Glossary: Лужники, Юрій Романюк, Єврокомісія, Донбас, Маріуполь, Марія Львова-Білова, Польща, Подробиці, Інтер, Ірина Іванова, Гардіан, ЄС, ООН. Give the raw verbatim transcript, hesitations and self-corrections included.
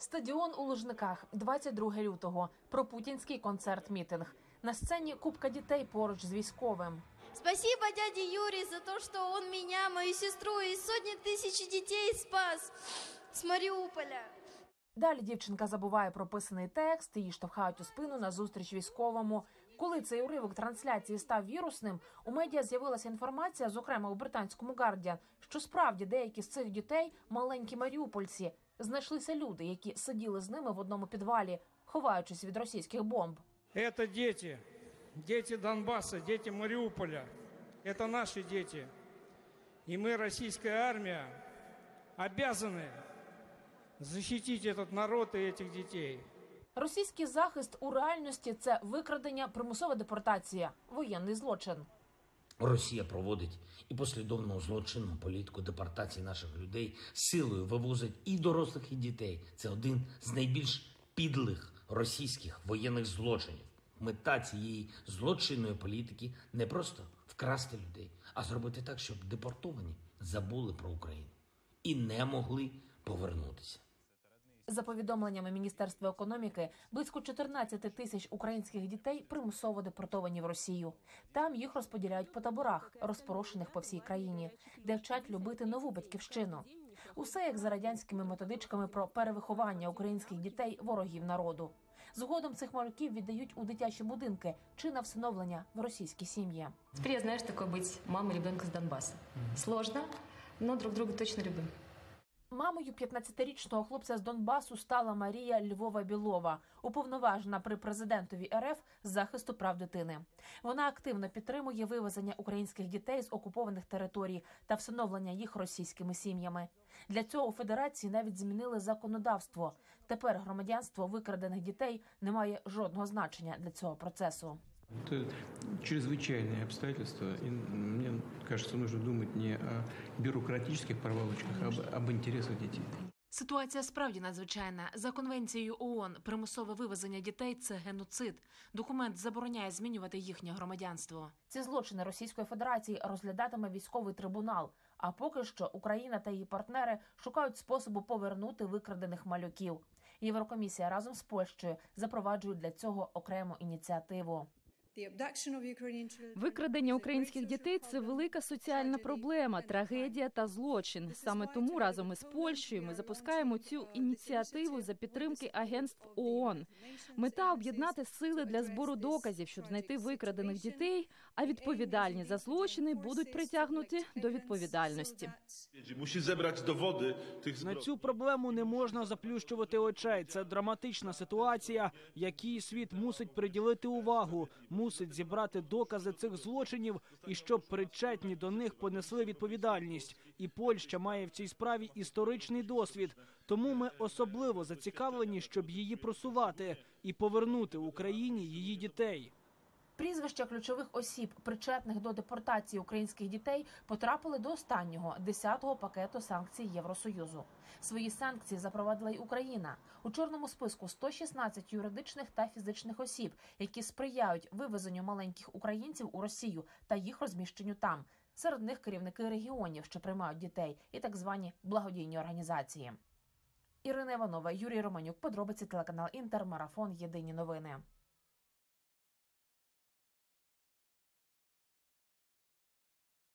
Стадіон у Лужниках, двадцять друге лютого. Пропутінський концерт-мітинг. На сцені купка дітей поруч з військовим. Спасибо дяді Юрі за те, що він мене, мою сестру і сотні тисяч дітей спас з Маріуполя. Далі дівчинка забуває прописаний текст, її штовхають у спину на зустріч військовому. Коли цей уривок трансляції став вірусним, у медіа з'явилася інформація, зокрема у британському «Гардіан», що справді деякі з цих дітей – маленькі маріупольці. Знайшлися люди, які сиділи з ними в одному підвалі, ховаючись від російських бомб. Це діти, діти Донбасу, діти Маріуполя. Це наші діти. І ми, російська армія, зобов'язані захистити цей народ і цих дітей. Російський захист у реальності – це викрадення, примусова депортація, воєнний злочин. Росія проводить і послідовну злочинну політику депортації наших людей, силою вивозить і дорослих, і дітей. Це один з найбільш підлих російських воєнних злочинів. Мета цієї злочинної політики не просто вкрасти людей, а зробити так, щоб депортовані забули про Україну і не могли повернутися. За повідомленнями Міністерства економіки, близько чотирнадцять тисяч українських дітей примусово депортовані в Росію. Там їх розподіляють по таборах, розпорошених по всій країні, де вчать любити нову батьківщину. Усе як за радянськими методичками про перевиховання українських дітей ворогів народу. Згодом цих малюків віддають у дитячі будинки чи на всиновлення в російські сім'ї. Тепер я знаю, що таке бути мамою дитинка з Донбасу. Сложно, але друг друга точно любимо. Мамою п'ятнадцятирічного хлопця з Донбасу стала Марія Львова-Білова, уповноважена при президентові РФ з захисту прав дитини. Вона активно підтримує вивезення українських дітей з окупованих територій та всиновлення їх російськими сім'ями. Для цього у Федерації навіть змінили законодавство. Тепер громадянство викрадених дітей не має жодного значення для цього процесу. Это чрезвычайные обстоятельства, и мне кажется, нужно думать не о бюрократических проволочках, а об интересах детей. Ситуація справді надзвичайна. За конвенцією ООН, примусове вивезення дітей – це геноцид. Документ забороняє змінювати їхнє громадянство. Ці злочини Російської Федерації розглядатиме військовий трибунал. А поки що Україна та її партнери шукають способу повернути викрадених малюків. Єврокомісія разом з Польщею запроваджує для цього окрему ініціативу. Викрадення українських дітей – це велика соціальна проблема, трагедія та злочин. Саме тому разом із Польщею ми запускаємо цю ініціативу за підтримки агентств ООН. Мета – об'єднати сили для збору доказів, щоб знайти викрадених дітей, а відповідальні за злочини будуть притягнуті до відповідальності. На цю проблему не можна заплющувати очей. Це драматична ситуація, якій світ мусить приділити увагу. Мусить зібрати докази цих злочинів і щоб причетні до них понесли відповідальність. І Польща має в цій справі історичний досвід. Тому ми особливо зацікавлені, щоб її просувати і повернути Україні її дітей. Прізвища ключових осіб, причетних до депортації українських дітей, потрапили до останнього, десятого пакету санкцій Євросоюзу. Свої санкції запровадила й Україна. У чорному списку сто шістнадцять юридичних та фізичних осіб, які сприяють вивезенню маленьких українців у Росію та їх розміщенню там. Серед них керівники регіонів, що приймають дітей, і так звані благодійні організації. Ірина Іванова, Юрій Романюк, подробиці телеканал «Інтер», марафон, єдині новини.